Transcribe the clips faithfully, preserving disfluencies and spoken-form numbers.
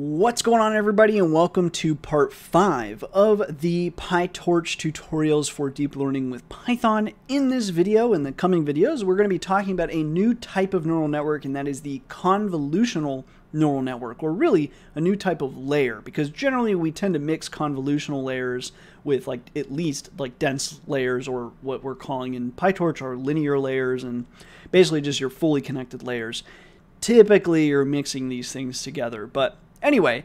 What's going on, everybody, and welcome to part five of the PyTorch tutorials for deep learning with Python. In this video, in the coming videos, we're going to be talking about a new type of neural network, and that is the convolutional neural network, or really a new type of layer, because generally we tend to mix convolutional layers with like at least like dense layers, or what we're calling in PyTorch are linear layers, and basically just your fully connected layers. Typically you're mixing these things together, but anyway,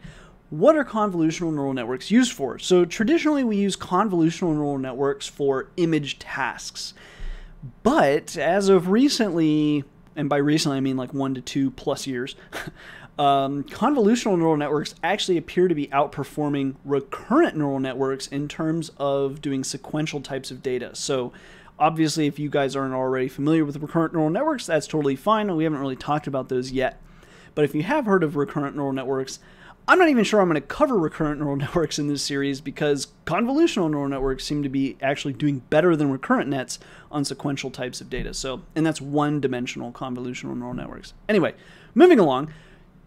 what are convolutional neural networks used for? So traditionally we use convolutional neural networks for image tasks, but as of recently, and by recently I mean like one to two plus years, um, convolutional neural networks actually appear to be outperforming recurrent neural networks in terms of doing sequential types of data. So obviously if you guys aren't already familiar with recurrent neural networks, that's totally fine. We haven't really talked about those yet. But if you have heard of recurrent neural networks, I'm not even sure I'm going to cover recurrent neural networks in this series, because convolutional neural networks seem to be actually doing better than recurrent nets on sequential types of data. So, and that's one-dimensional convolutional neural networks. Anyway, moving along,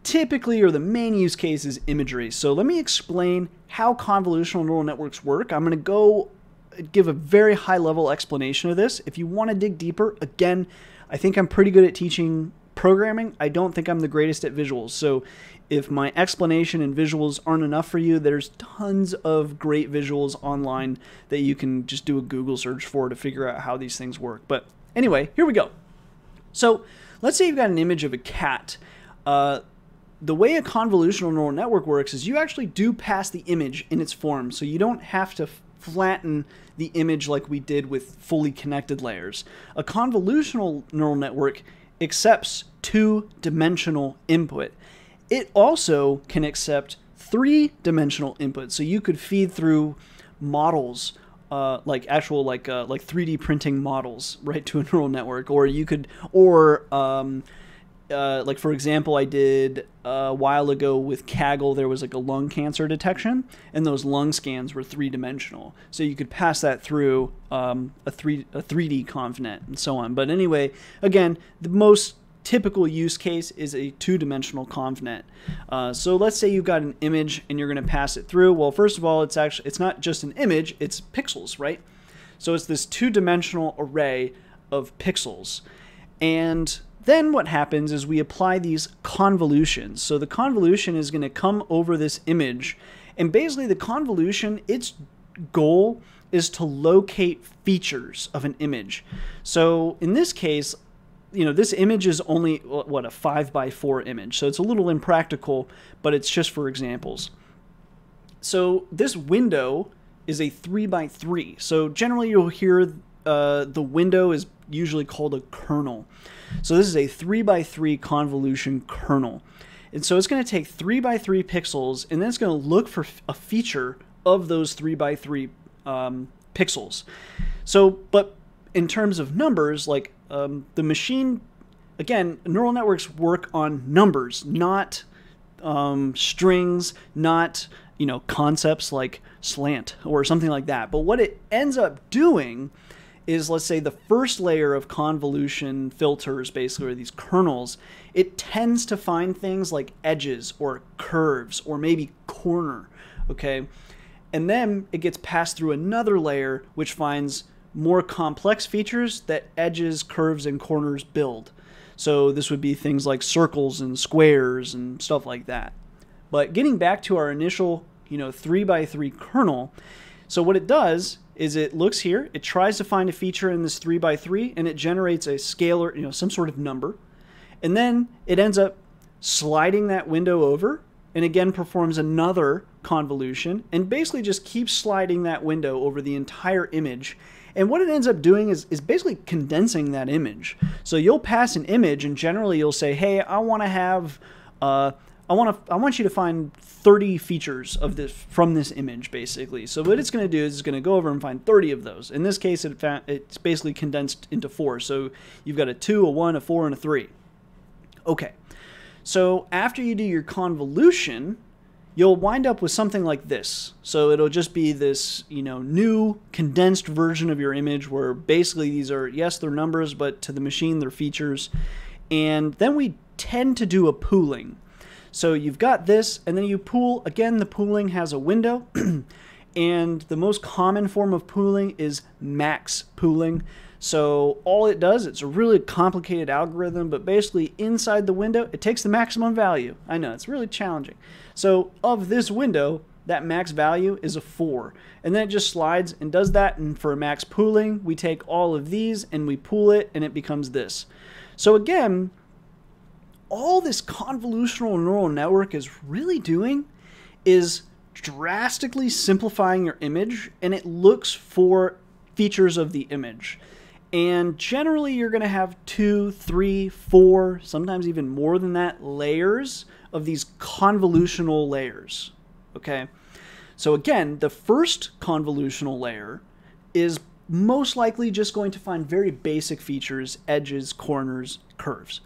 typically or the main use case is imagery. So let me explain how convolutional neural networks work. I'm going to go give a very high-level explanation of this. If you want to dig deeper, again, I think I'm pretty good at teaching programming. I don't think I'm the greatest at visuals, so if my explanation and visuals aren't enough for you, there's tons of great visuals online that you can just do a Google search for to figure out how these things work. But anyway, here we go. So let's say you've got an image of a cat. Uh, the way a convolutional neural network works is you actually do pass the image in its form, so you don't have to flatten the image like we did with fully connected layers. A convolutional neural network accepts two-dimensional input. It also can accept three-dimensional input, so you could feed through models, uh, like actual like uh, like three D printing models, right, to a neural network, or you could, or um, uh, like for example, I did a while ago with Kaggle, there was like a lung cancer detection, and those lung scans were three-dimensional, so you could pass that through um, a three a three D ConvNet and so on. But anyway, again, the most typical use case is a two-dimensional ConvNet. Uh, so let's say you've got an image and you're going to pass it through. Well, first of all, it's actually it's not just an image; it's pixels, right? So it's this two-dimensional array of pixels, and then what happens is we apply these convolutions. So the convolution is going to come over this image, and basically the convolution, its goal is to locate features of an image. So in this case, you know, this image is only, what, a five by four image, so it's a little impractical, but it's just for examples. So this window is a three by three, so generally you'll hear uh, the window is usually called a kernel. So this is a three by three convolution kernel, and so it's going to take three by three pixels, and then it's going to look for a feature of those three by three um, pixels. So, but in terms of numbers, like Um, the machine, again, neural networks work on numbers, not um, strings, not, you know, concepts like slant or something like that. But what it ends up doing is, let's say the first layer of convolution filters, basically, are these kernels. It tends to find things like edges or curves or maybe corner, okay? And then it gets passed through another layer, which finds more complex features that edges, curves, and corners build. So this would be things like circles and squares and stuff like that. But getting back to our initial, you know, three by three kernel, so what it does is it looks here, it tries to find a feature in this three by three, and it generates a scalar, you know, some sort of number, and then it ends up sliding that window over, and again performs another convolution, and basically just keeps sliding that window over the entire image. And what it ends up doing is, is basically condensing that image. So you'll pass an image, and generally you'll say, hey, I want to have, uh, I want to, I want you to find thirty features of this from this image, basically. So what it's going to do is it's going to go over and find thirty of those. In this case, it found, it's basically condensed into four. So you've got a two, a one, a four, and a three. Okay. So after you do your convolution, you'll wind up with something like this. So it'll just be this, you know, new condensed version of your image, where basically these are, yes, they're numbers, but to the machine, they're features. And then we tend to do a pooling. So you've got this, and then you pool. Again, the pooling has a window. And the most common form of pooling is max pooling. So all it does, it's a really complicated algorithm, but basically inside the window, it takes the maximum value. I know, it's really challenging. So of this window, that max value is a four. And then it just slides and does that. And for max pooling, we take all of these and we pool it, and it becomes this. So again, all this convolutional neural network is really doing is drastically simplifying your image, and it looks for features of the image. And generally you're going to have two, three, four, sometimes even more than that layers of these convolutional layers. Okay. So again, the first convolutional layer is most likely just going to find very basic features, edges, corners, curves.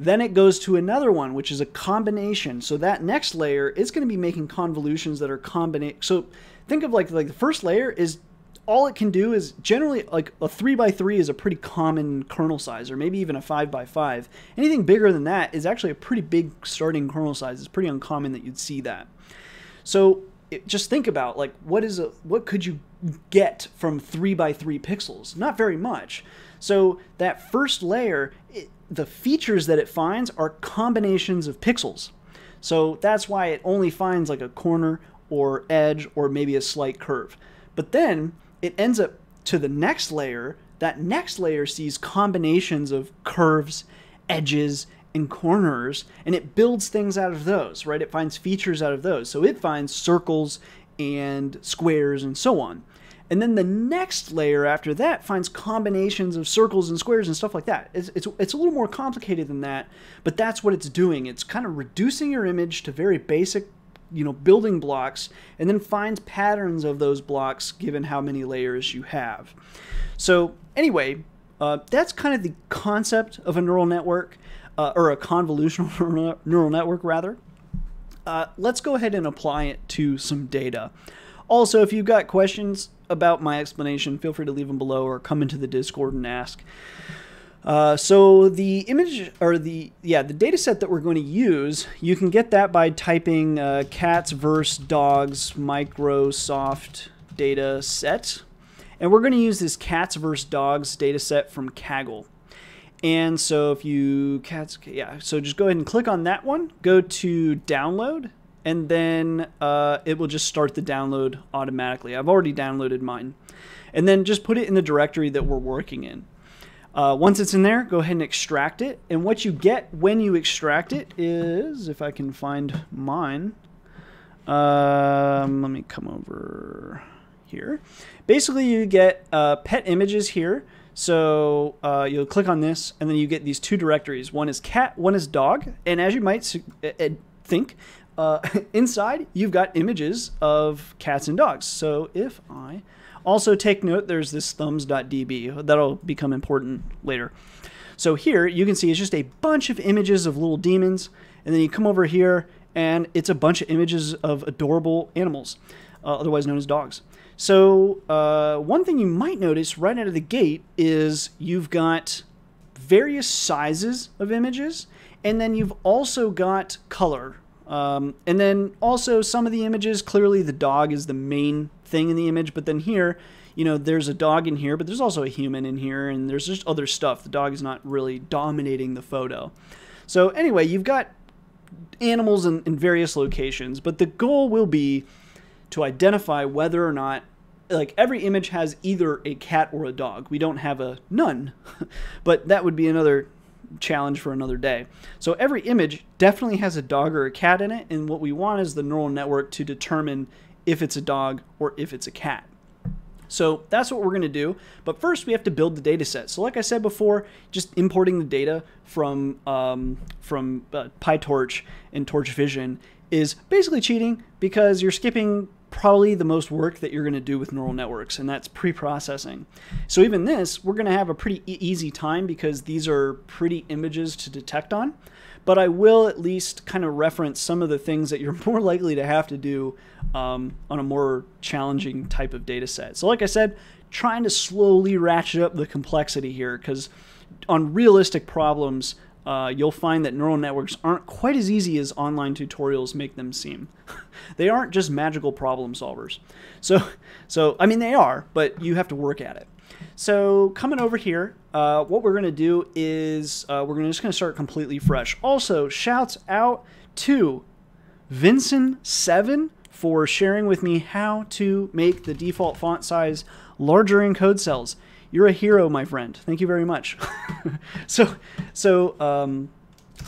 Then it goes to another one, which is a combination. So that next layer is going to be making convolutions that are combination. So think of like, like the first layer is all it can do is generally like a three by three is a pretty common kernel size, or maybe even a five by five. Anything bigger than that is actually a pretty big starting kernel size. It's pretty uncommon that you'd see that. So it, just think about like, what is a, what could you get from three by three pixels? Not very much. So that first layer, it, the features that it finds are combinations of pixels. So that's why it only finds like a corner or edge or maybe a slight curve. But then it ends up to the next layer. That next layer sees combinations of curves, edges, and corners, and it builds things out of those, right? It finds features out of those. So it finds circles and squares and so on. And then the next layer after that finds combinations of circles and squares and stuff like that. It's, it's, it's a little more complicated than that, but that's what it's doing. It's kind of reducing your image to very basic, you know, building blocks, and then finds patterns of those blocks given how many layers you have. So anyway, uh, that's kind of the concept of a neural network, uh, or a convolutional neural network rather. Uh, let's go ahead and apply it to some data. Also, if you've got questions about my explanation, feel free to leave them below or come into the Discord and ask. Uh, so the image or the, yeah, the data set that we're going to use, you can get that by typing uh, cats versus dogs Microsoft data set. And we're going to use this cats versus dogs data set from Kaggle. And so if you, cats, yeah, so just go ahead and click on that one, go to download. And then uh, it will just start the download automatically. I've already downloaded mine. And then just put it in the directory that we're working in. Uh, once it's in there, go ahead and extract it. And what you get when you extract it is, if I can find mine, um, let me come over here. Basically, you get uh, pet images here. So uh, you'll click on this, and then you get these two directories. One is cat, one is dog. And as you might think, Uh, inside, you've got images of cats and dogs. So if I also take note, there's this thumbs dot d b that'll become important later. So here you can see it's just a bunch of images of little demons. And then you come over here and it's a bunch of images of adorable animals, uh, otherwise known as dogs. So uh, one thing you might notice right out of the gate is you've got various sizes of images. And then you've also got color. Um, and then also some of the images, clearly the dog is the main thing in the image, but then here, you know, there's a dog in here, but there's also a human in here, and there's just other stuff. The dog is not really dominating the photo. So anyway, you've got animals in, in various locations, but the goal will be to identify whether or not, like, every image has either a cat or a dog. We don't have a none, but that would be another challenge for another day. So every image definitely has a dog or a cat in it, and what we want is the neural network to determine if it's a dog or if it's a cat. So that's what we're going to do, but first we have to build the data set. So like I said before, just importing the data from um, from uh, PyTorch and TorchVision is basically cheating, because you're skipping probably the most work that you're going to do with neural networks, and that's pre-processing. So even this, we're going to have a pretty e easy time because these are pretty images to detect on, but I will at least kind of reference some of the things that you're more likely to have to do um, on a more challenging type of data set. So like I said, trying to slowly ratchet up the complexity here, because on realistic problems, uh, you'll find that neural networks aren't quite as easy as online tutorials make them seem. They aren't just magical problem solvers. So, so I mean, they are, but you have to work at it. So coming over here, uh, what we're going to do is uh, we're gonna just going to start completely fresh. Also, shouts out to Vincent seven for sharing with me how to make the default font size larger in code cells. You're a hero, my friend. Thank you very much. so, so, um,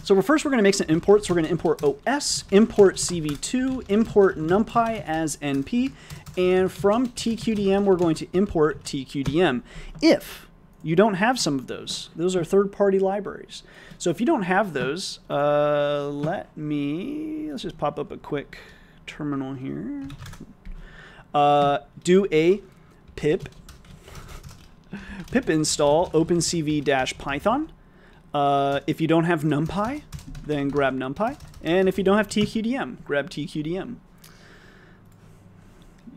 so we're first we're going to make some imports. We're going to import O S, import C V two, import NumPy as N P, and from T Q D M we're going to import T Q D M. If you don't have some of those, those are third-party libraries. So if you don't have those, uh, let me let's just pop up a quick terminal here. Uh, do a pip. Pip install opencv-python. Uh, if you don't have NumPy, then grab NumPy. And if you don't have T Q D M, grab T Q D M.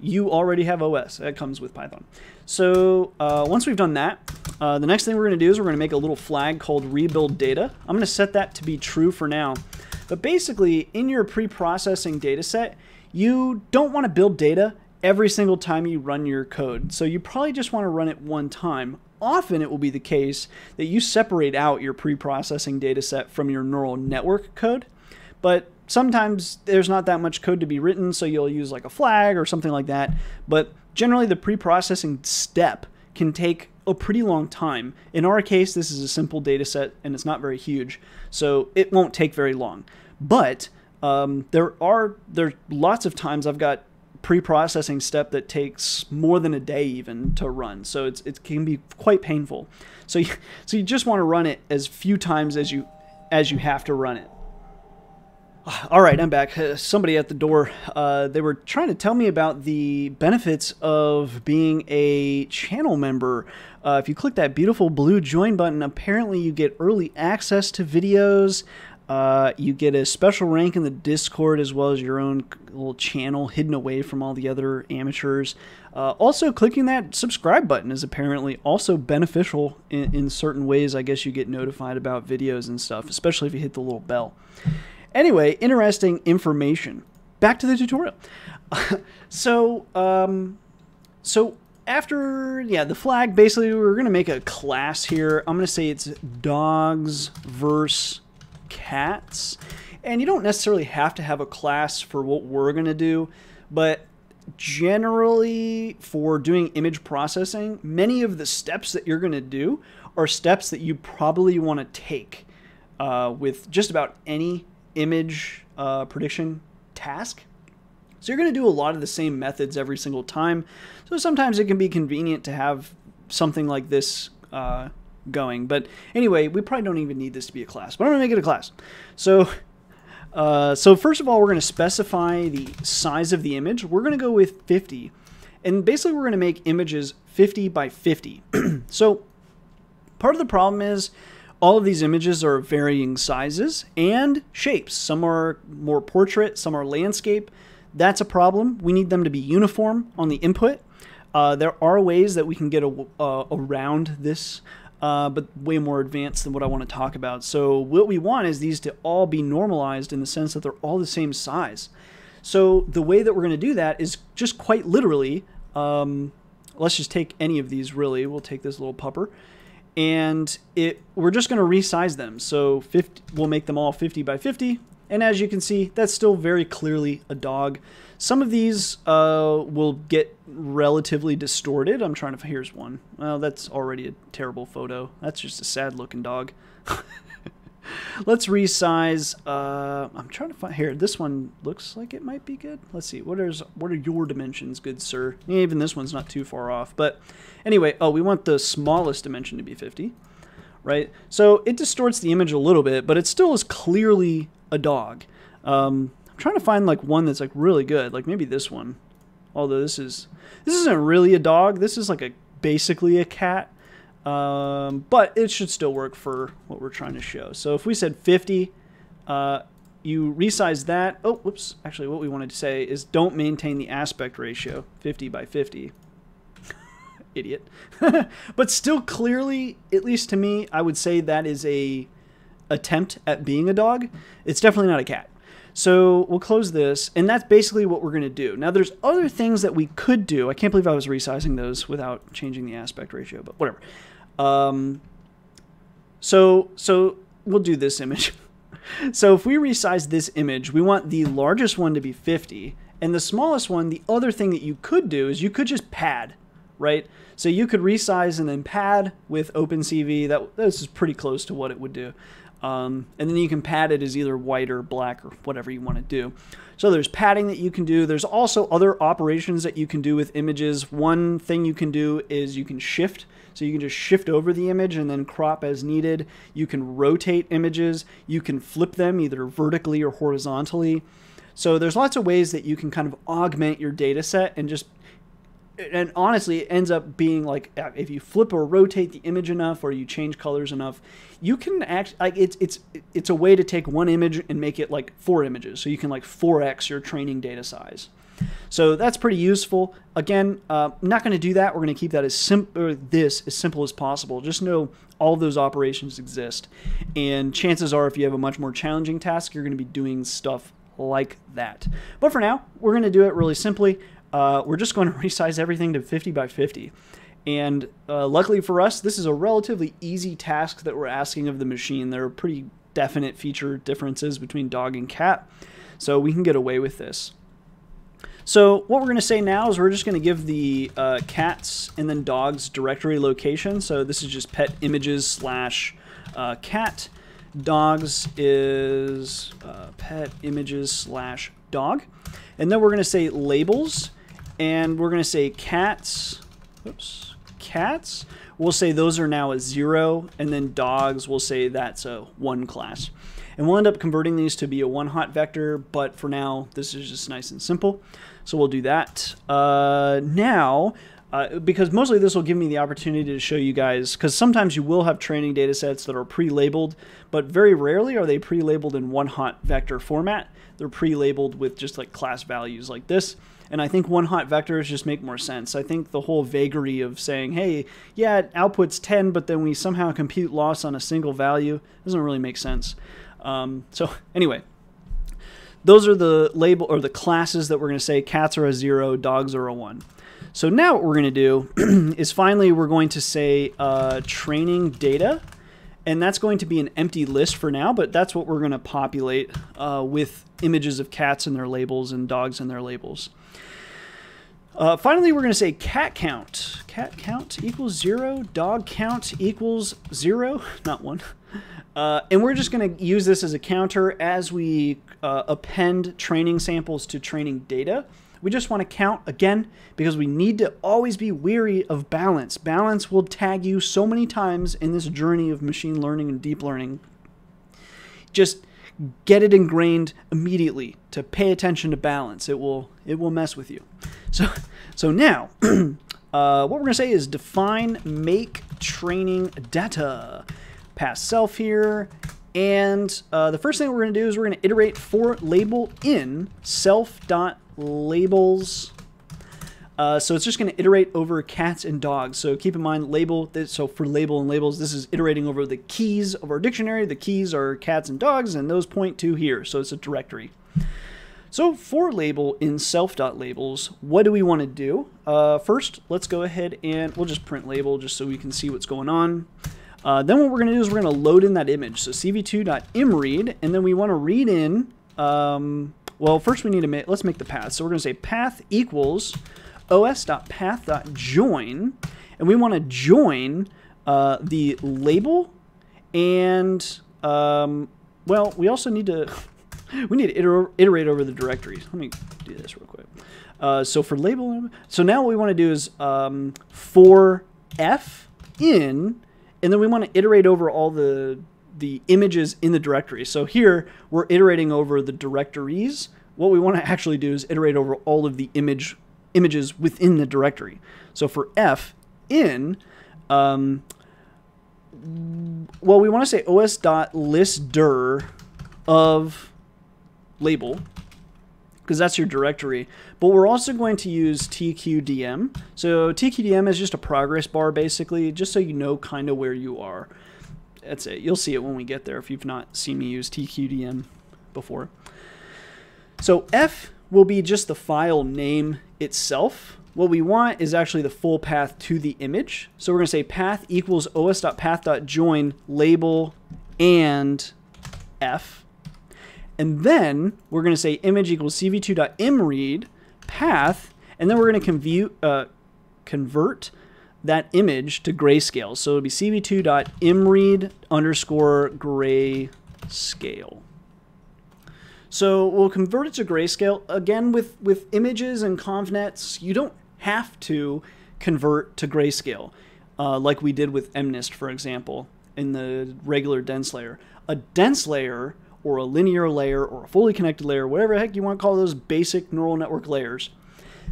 You already have O S. That comes with Python. So uh, once we've done that, uh, the next thing we're going to do is we're going to make a little flag called rebuild data. I'm going to set that to be true for now. But basically, in your pre-processing data set, you don't want to build data every single time you run your code. So you probably just want to run it one time. Often it will be the case that you separate out your pre-processing data set from your neural network code, but sometimes there's not that much code to be written, so you'll use like a flag or something like that. But generally the pre-processing step can take a pretty long time. In our case, this is a simple data set and it's not very huge, so it won't take very long. But um, there are there's lots of times I've got pre-processing step that takes more than a day even to run, so it's it can be quite painful. So you, so you just want to run it as few times as you as you have to run it. All right, I'm back. Uh, somebody at the door. Uh, they were trying to tell me about the benefits of being a channel member. Uh, if you click that beautiful blue join button, apparently you get early access to videos. Uh, you get a special rank in the Discord as well as your own little channel hidden away from all the other amateurs. Uh, also, clicking that subscribe button is apparently also beneficial in, in certain ways. I guess you get notified about videos and stuff, especially if you hit the little bell. Anyway, interesting information. Back to the tutorial. so, um, so after, yeah, the flag, basically we're going to make a class here. I'm going to say it's dogs versus cats, and you don't necessarily have to have a class for what we're going to do, but generally for doing image processing, many of the steps that you're going to do are steps that you probably want to take uh, with just about any image uh, prediction task. So you're going to do a lot of the same methods every single time, so sometimes it can be convenient to have something like this uh, going. But anyway, we probably don't even need this to be a class, but I'm going to make it a class. So uh, so first of all, we're going to specify the size of the image. We're going to go with fifty. And basically, we're going to make images fifty by fifty. So part of the problem is all of these images are varying sizes and shapes. Some are more portrait, some are landscape. That's a problem. We need them to be uniform on the input. Uh, there are ways that we can get a, uh, around this, Uh, but way more advanced than what I want to talk about. So what we want is these to all be normalized in the sense that they're all the same size. So the way that we're going to do that is just quite literally, um, let's just take any of these really. We'll take this little pupper, and it we're just going to resize them. So fifty, we'll make them all fifty by fifty. And as you can see, that's still very clearly a dog. Some of these uh, will get relatively distorted. I'm trying to, here's one. Well, that's already a terrible photo. That's just a sad looking dog. Let's resize. Uh, I'm trying to find, here, this one looks like it might be good. Let's see, what, is, what are your dimensions, good sir? Even this one's not too far off. But anyway, oh, we want the smallest dimension to be fifty, right? So it distorts the image a little bit, but it still is clearly a dog. Um, I'm trying to find like one that's like really good, like maybe this one. Although this is this isn't really a dog. This is like a basically a cat, um, but it should still work for what we're trying to show. So if we said fifty, uh, you resize that. Oh, whoops. Actually, what we wanted to say is don't maintain the aspect ratio, fifty by fifty. Idiot. But still, clearly, at least to me, I would say that is a attempt at being a dog, it's definitely not a cat. So we'll close this, and that's basically what we're going to do. Now, there's other things that we could do. I can't believe I was resizing those without changing the aspect ratio, but whatever. Um, so, so we'll do this image. So if we resize this image, we want the largest one to be fifty, and the smallest one, the other thing that you could do is you could just pad, right? So you could resize and then pad with OpenCV. That, this is pretty close to what it would do. Um, and then you can pad it as either white or black or whatever you want to do. So there's padding that you can do. There's also other operations that you can do with images. One thing you can do is you can shift. So you can just shift over the image and then crop as needed. You can rotate images. You can flip them either vertically or horizontally. So there's lots of ways that you can kind of augment your data set and just, and honestly, it ends up being like, if you flip or rotate the image enough or you change colors enough, you can actually, like, it's, it's, it's a way to take one image and make it like four images. So you can like four X your training data size. So that's pretty useful. Again, uh, I'm not going to do that. We're going to keep that as simple, this as simple as possible. Just know all of those operations exist. And chances are, if you have a much more challenging task, you're going to be doing stuff like that. But for now, we're going to do it really simply. Uh, we're just going to resize everything to fifty by fifty. And uh, luckily for us, this is a relatively easy task that we're asking of the machine. There are pretty definite feature differences between dog and cat, so we can get away with this. So what we're going to say now is we're just going to give the uh, cats and then dogs directory location. So this is just pet images slash uh, cat. Dogs is uh, pet images slash dog. And then we're going to say labels. And we're going to say cats. Oops. Cats. We'll say those are now a zero. And then dogs, we'll say that's a one class. And we'll end up converting these to be a one-hot vector, but for now, this is just nice and simple. So we'll do that. Uh, now, uh, because mostly this will give me the opportunity to show you guys, because sometimes you will have training data sets that are pre-labeled, but very rarely are they pre-labeled in one-hot vector format. They're pre-labeled with just like class values like this. And I think one-hot vectors just make more sense. I think the whole vagary of saying, hey, yeah, it outputs ten, but then we somehow compute loss on a single value doesn't really make sense. Um, so anyway, those are the label or the classes that we're going to say cats are a zero, dogs are a one. So now what we're going to do is finally we're going to say uh, training data, and that's going to be an empty list for now, but that's what we're going to populate uh, with images of cats and their labels and dogs and their labels. Uh, finally, we're going to say cat count. Cat count equals zero. Dog count equals zero, not one. Uh, and we're just going to use this as a counter as we uh, append training samples to training data. We just want to count again because we need to always be wary of balance. Balance will tag you so many times in this journey of machine learning and deep learning. Just get it ingrained immediately to pay attention to balance. It will it will mess with you. So so now uh, what we're going to say is define make training data. Pass self here, and uh, the first thing we're going to do is we're going to iterate for label in self.labels. Uh, so it's just going to iterate over cats and dogs. So keep in mind label, this, so for label and labels, this is iterating over the keys of our dictionary. The keys are cats and dogs, and those point to here. So it's a directory. So for label in self.labels, what do we want to do? Uh, first, let's go ahead and we'll just print label just so we can see what's going on. Uh, then what we're going to do is we're going to load in that image. So c v two dot im read, and then we want to read in, um, well, first we need to make, let's make the path. So we're going to say path equals os.path.join, and we want to join uh, the label, and, um, well, we also need to, we need to iter iterate over the directories. Let me do this real quick. Uh, so for label, so now what we want to do is um, for f in, and then we want to iterate over all the, the images in the directory. So here, we're iterating over the directories. What we want to actually do is iterate over all of the image images within the directory. So for f in, um, well, we want to say os.listdir of label, because that's your directory. But we're also going to use T Q D M. So T Q D M is just a progress bar, basically, just so you know kind of where you are. that's it. You'll see it when we get there if you've not seen me use T Q D M before. So F will be just the file name itself. What we want is actually the full path to the image. So we're going to say path equals os.path.join label and f. And then we're going to say image equals c v two dot m read path. And then we're going to convert, uh, convert that image to grayscale. So it'll be c v two dot m read underscore grayscale. So we'll convert it to grayscale. Again, with, with images and ConvNets, you don't have to convert to grayscale, uh, like we did with M NIST, for example, in the regular dense layer. A dense layer, or a linear layer, or a fully connected layer, whatever the heck you want to call those basic neural network layers,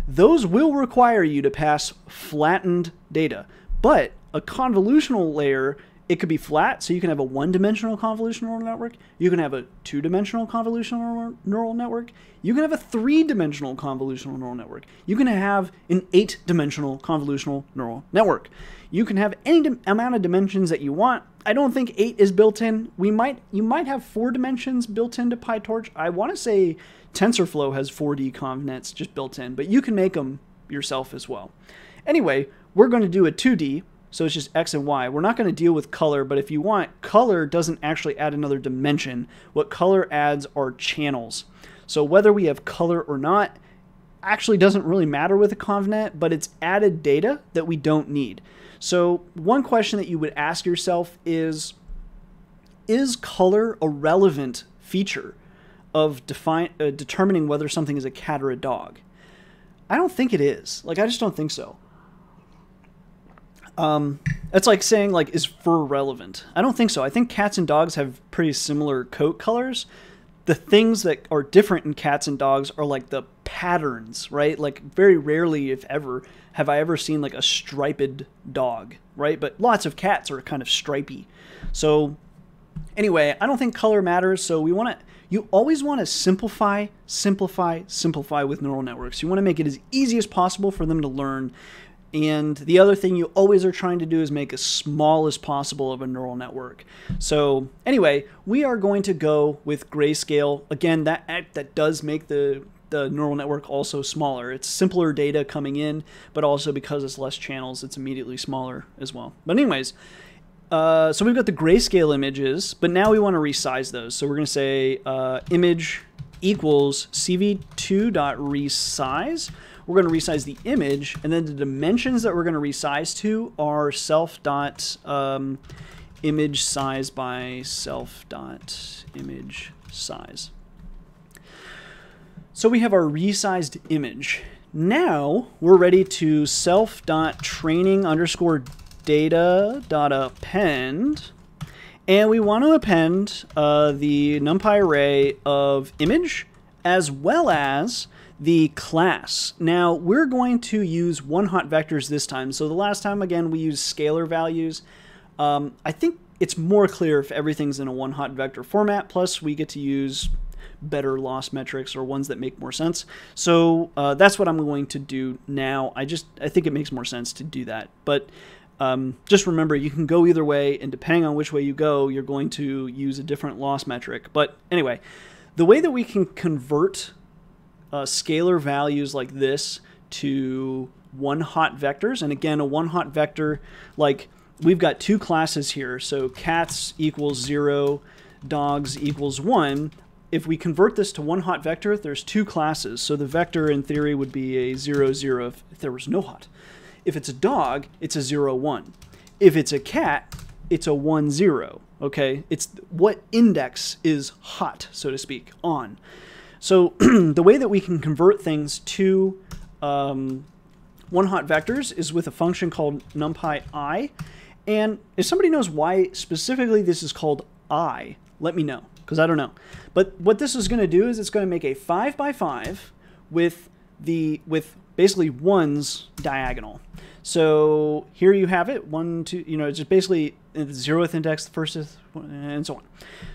those will require you to pass flattened data. But a convolutional layer, it could be flat, so you can have a one-dimensional convolutional neural network. You can have a two-dimensional convolutional neural network. You can have a three-dimensional convolutional neural network. You can have an eight-dimensional convolutional neural network. You can have any amount of dimensions that you want. I don't think eight is built in. We might, you might have four dimensions built into PyTorch. I want to say TensorFlow has four D ConvNets just built in, but you can make them yourself as well. Anyway, we're going to do a two D. So it's just X and Y. We're not going to deal with color, but if you want, color doesn't actually add another dimension. What color adds are channels. So whether we have color or not actually doesn't really matter with a ConvNet, but it's added data that we don't need. So one question that you would ask yourself is, is color a relevant feature of define, uh, determining whether something is a cat or a dog? I don't think it is. Like, I just don't think so. Um, that's like saying, like, is fur relevant? I don't think so. I think cats and dogs have pretty similar coat colors. The things that are different in cats and dogs are like the patterns, right? Like, very rarely, if ever, have I ever seen like a striped dog, right? But lots of cats are kind of stripy. So anyway, I don't think color matters. So we want to, you always want to simplify, simplify, simplify with neural networks. You want to make it as easy as possible for them to learn. And the other thing you always are trying to do is make as small as possible of a neural network. So anyway, we are going to go with grayscale. Again, that that does make the, the neural network also smaller. It's simpler data coming in, but also because it's less channels, it's immediately smaller as well. But anyways, uh, so we've got the grayscale images, but now we want to resize those. So we're going to say uh, image equals c v two dot resize. We're going to resize the image, and then the dimensions that we're going to resize to are self dot um, image size by self dot image size. So we have our resized image. Now we're ready to self dot training underscore data dot append, and we want to append uh, the NumPy array of image as well as the class. Now we're going to use one hot vectors this time. So the last time, again, we used scalar values. Um, I think it's more clear if everything's in a one hot vector format, plus we get to use better loss metrics or ones that make more sense. So uh, that's what I'm going to do now. I just, I think it makes more sense to do that. But um, just remember, you can go either way, and depending on which way you go, you're going to use a different loss metric. But anyway, the way that we can convert Uh, scalar values like this to one hot vectors. And again, a one hot vector, like we've got two classes here. So cats equals zero, dogs equals one. If we convert this to one hot vector, there's two classes. So the vector in theory would be a zero, zero if there was no hot. If it's a dog, it's a zero, one. If it's a cat, it's a one, zero. Okay. It's what index is hot, so to speak, on. So the way that we can convert things to um, one-hot vectors is with a function called NumPy I. And if somebody knows why specifically this is called I, let me know, because I don't know. But what this is going to do is it's going to make a five by five with the with basically one's diagonal. So here you have it, one, two, you know, it's just basically the zeroth index, the first, and so on.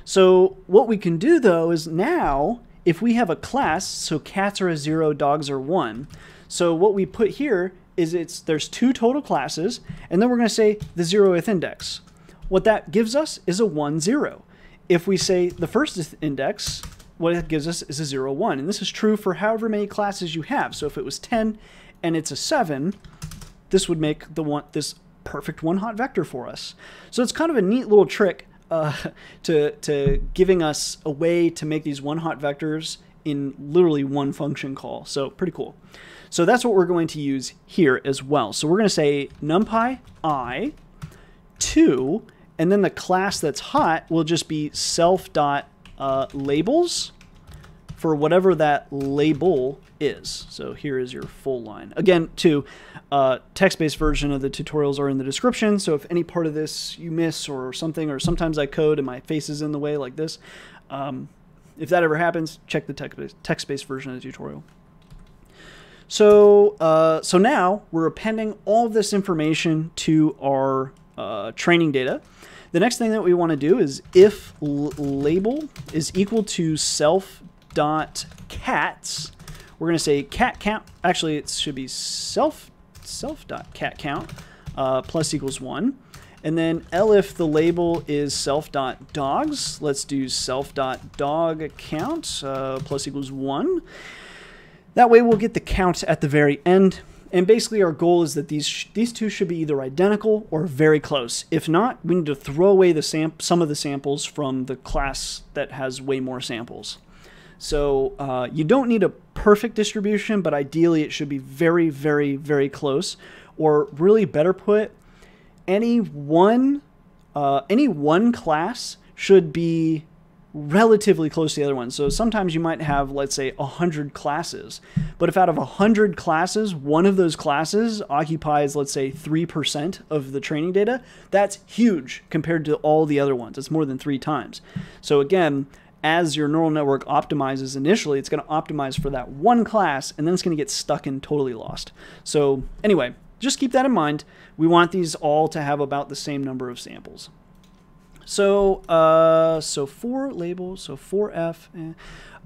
So what we can do though is now, if we have a class, so cats are a zero, dogs are one. So what we put here is it's there's two total classes, and then we're going to say the zeroth index. what that gives us is a one, zero. If we say the first index, what it gives us is a zero, one. And this is true for however many classes you have. So if it was ten and it's a seven, this would make the one, this perfect one hot vector for us. So it's kind of a neat little trick uh, to, to giving us a way to make these one hot vectors in literally one function call. So pretty cool. So that's what we're going to use here as well. So we're going to say NumPy I two, and then the class that's hot will just be self dot uh, labels for whatever that label is. So here is your full line. Again, too, uh, text-based version of the tutorials are in the description. So if any part of this you miss or something, or sometimes I code and my face is in the way like this, um, if that ever happens, check the text-based text-based version of the tutorial. So, uh, so now we're appending all this information to our uh, training data. The next thing that we want to do is if label is equal to self dot cats, we're going to say cat count. Actually, it should be self self dot cat count uh, plus equals one, and then elif the label is self dot dogs. Let's do self dot dog count uh, plus equals one. That way we'll get the count at the very end. And basically our goal is that these sh these two should be either identical or very close. If not, we need to throw away the sam some of the samples from the class that has way more samples. So uh, you don't need a perfect distribution, but ideally it should be very, very, very close. Or really better put, any one, uh, any one class should be relatively close to the other one. So sometimes you might have, let's say, one hundred classes. But if out of one hundred classes, one of those classes occupies, let's say, three percent of the training data, that's huge compared to all the other ones. It's more than three times. So again, as your neural network optimizes initially, it's going to optimize for that one class, and then it's going to get stuck and totally lost. So anyway, just keep that in mind. We want these all to have about the same number of samples. So, uh, so for label, so for F, eh.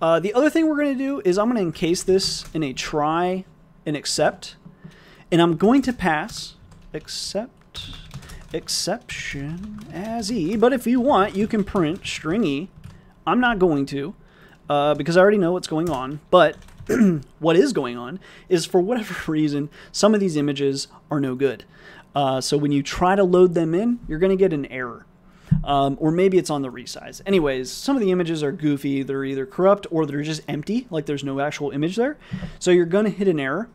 uh, the other thing we're going to do is I'm going to encase this in a try and except, and I'm going to pass except exception as E, but if you want, you can print string E. I'm not going to, uh, because I already know what's going on, but what is going on is for whatever reason, some of these images are no good. Uh, so when you try to load them in, you're going to get an error. Um, or maybe it's on the resize. Anyways, some of the images are goofy. They're either corrupt or they're just empty, like there's no actual image there. So you're going to hit an error.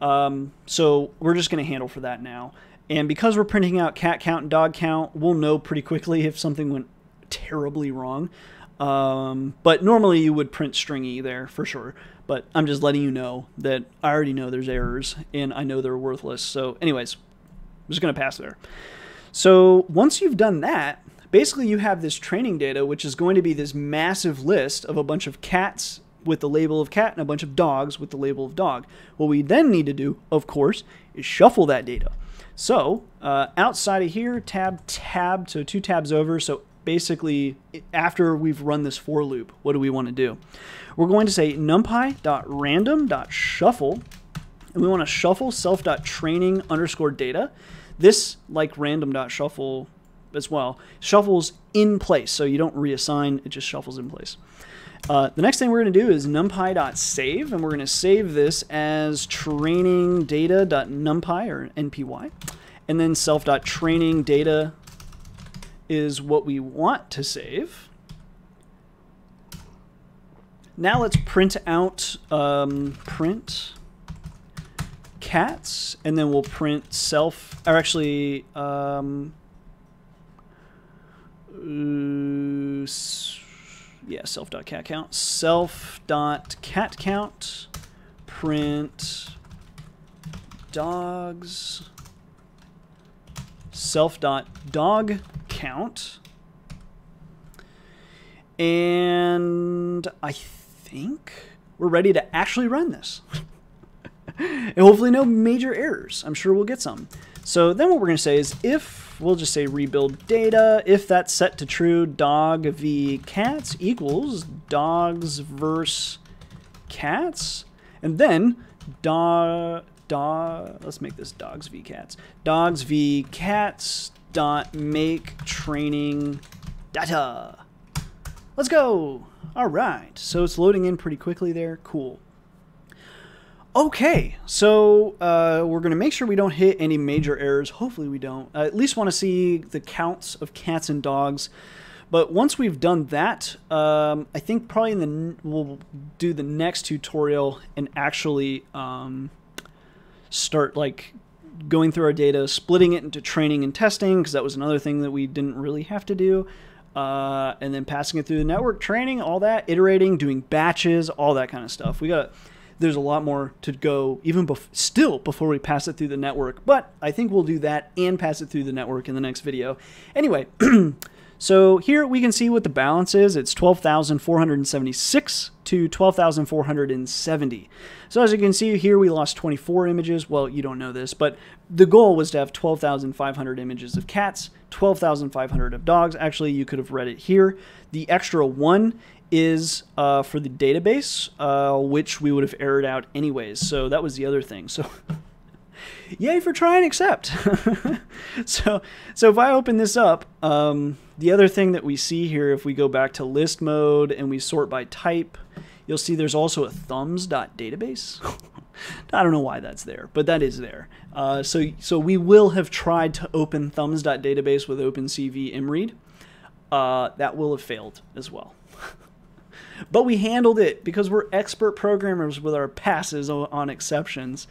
Um, so we're just going to handle for that now. And because we're printing out cat count and dog count, we'll know pretty quickly if something went terribly wrong. Um, but normally you would print string E there for sure. But I'm just letting you know that I already know there's errors and I know they're worthless. So anyways, I'm just going to pass there. So once you've done that, basically you have this training data, which is going to be this massive list of a bunch of cats with the label of cat and a bunch of dogs with the label of dog. What we then need to do, of course, is shuffle that data. So uh, outside of here, tab, tab, so two tabs over. So basically after we've run this for loop, what do we want to do? We're going to say numpy.random.shuffle, and we want to shuffle self.training underscore data. This, like random.shuffle as well, shuffles in place. So you don't reassign, it just shuffles in place. Uh, the next thing we're going to do is numpy.save, and we're going to save this as training data.numpy or N P Y. And then self.training data is what we want to save. Now let's print out um, print cats, and then we'll print self, or actually, um, uh, yeah, self.catCount, self.catCount, print dogs, self.dogCount, and I think we're ready to actually run this. And hopefully no major errors. I'm sure we'll get some. So then what we're going to say is if, we'll just say rebuild data, if that's set to true, dog v cats equals dogs versus cats. And then dog, dog, let's make this dogs v cats. Dogs v cats dot make training data. Let's go. All right. So it's loading in pretty quickly there. Cool. Okay, so uh, we're going to make sure we don't hit any major errors. Hopefully we don't. I at least want to see the counts of cats and dogs. But once we've done that, um, I think probably in the n we'll do the next tutorial and actually um, start like going through our data, splitting it into training and testing, because that was another thing that we didn't really have to do. Uh, and then passing it through the network, training, all that, iterating, doing batches, all that kind of stuff. We got. There's a lot more to go even bef still before we pass it through the network, but I think we'll do that and pass it through the network in the next video. Anyway, so here we can see what the balance is. It's twelve thousand four hundred seventy-six to twelve thousand four hundred seventy. So as you can see here, we lost twenty-four images. Well, you don't know this, but the goal was to have twelve thousand five hundred images of cats, twelve thousand five hundred of dogs. Actually, you could have read it here. The extra one is uh, for the database, uh, which we would have errored out anyways. So that was the other thing. So yay for try and accept. so, so if I open this up, um, the other thing that we see here, if we go back to list mode and we sort by type, you'll see there's also a thumbs.database. I don't know why that's there, but that is there. Uh, so, so we will have tried to open thumbs.database with OpenCV ImRead. Uh, that will have failed as well. But we handled it because we're expert programmers with our passes on exceptions.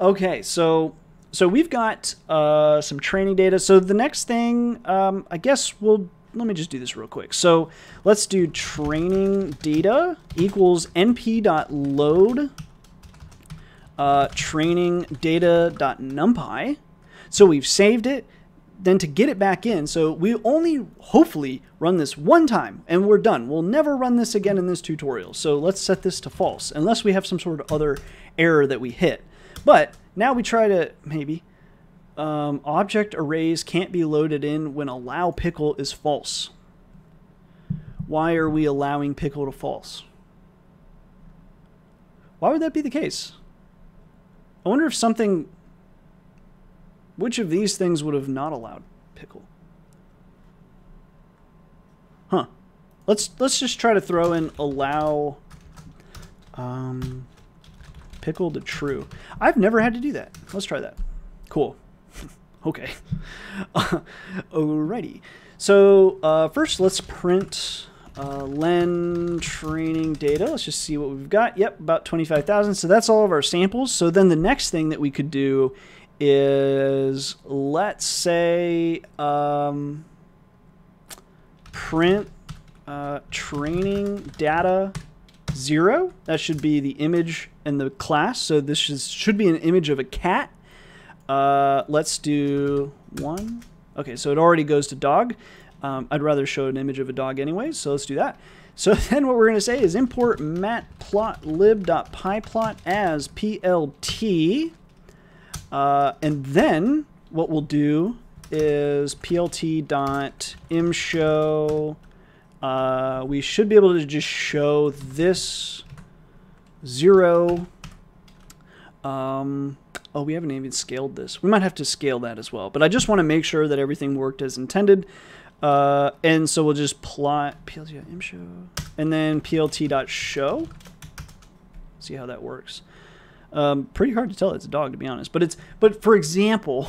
Okay, so so we've got uh, some training data. So the next thing, um, I guess we'll, let me just do this real quick. So let's do training data equals np.load uh, training data.numpy. So we've saved it. Then to get it back in, so we only hopefully run this one time and we're done. We'll never run this again in this tutorial. So let's set this to false, unless we have some sort of other error that we hit. But now we try to, maybe, um, object arrays can't be loaded in when allow pickle is false. Why are we allowing pickle to false? Why would that be the case? I wonder if something... Which of these things would have not allowed pickle? Huh. Let's let's just try to throw in allow um, pickle to true. I've never had to do that. Let's try that. Cool. Okay. Alrighty. So uh, first let's print uh, len training data. Let's just see what we've got. Yep, about twenty-five thousand. So that's all of our samples. So then the next thing that we could do is, let's say, um, print uh, training data zero. That should be the image and the class. So this is, should be an image of a cat. Uh, let's do one. Okay, so it already goes to dog. Um, I'd rather show an image of a dog anyway, so let's do that. So then what we're going to say is import matplotlib.pyplot as plt. Uh, and then what we'll do is plt.imshow. Uh, we should be able to just show this zero. Um, oh, we haven't even scaled this. We might have to scale that as well. But I just want to make sure that everything worked as intended. Uh, and so we'll just plot plt.imshow. And then plt.show. See how that works. Um, pretty hard to tell it's a dog, to be honest. But it's but for example,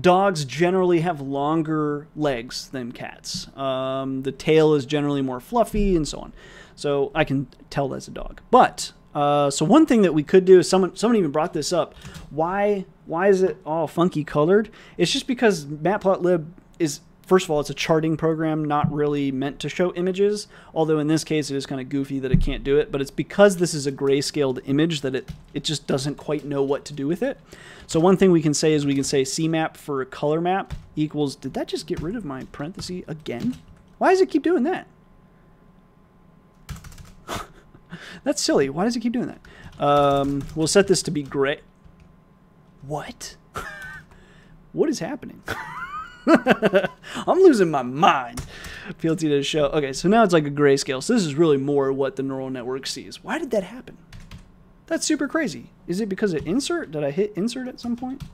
dogs generally have longer legs than cats. Um, the tail is generally more fluffy and so on. So I can tell that's a dog. But uh, so one thing that we could do is someone someone even brought this up. Why why is it all funky colored? It's just because Matplotlib is, first of all, it's a charting program, not really meant to show images, although in this case it is kind of goofy that it can't do it, but it's because this is a grayscaled image that it, it just doesn't quite know what to do with it. So one thing we can say is we can say C map for a color map equals, did that just get rid of my parenthesis again? Why does it keep doing that? That's silly. Why does it keep doing that? Um, we'll set this to be gray. What? What is happening? I'm losing my mind. P L T to show. Okay, so now it's like a grayscale. So this is really more what the neural network sees. Why did that happen? That's super crazy. Is it because of insert? Did I hit insert at some point?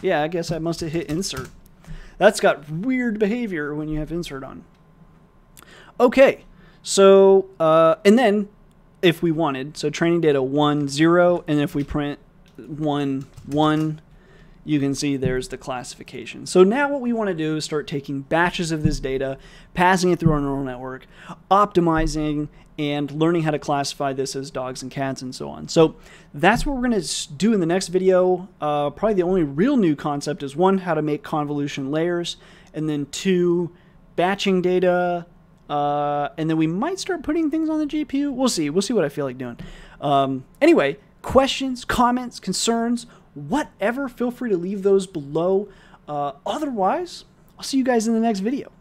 Yeah, I guess I must have hit insert. That's got weird behavior when you have insert on. Okay, so, uh, and then if we wanted, so training data one, zero, and if we print one, one, you can see there's the classification. So now what we want to do is start taking batches of this data, passing it through our neural network, optimizing, and learning how to classify this as dogs and cats and so on. So that's what we're going to do in the next video. Uh, probably the only real new concept is one, how to make convolution layers, and then two, batching data, uh, and then we might start putting things on the G P U. We'll see. We'll see what I feel like doing. Um, anyway, questions, comments, concerns, whatever, feel free to leave those below. Uh, otherwise, I'll see you guys in the next video.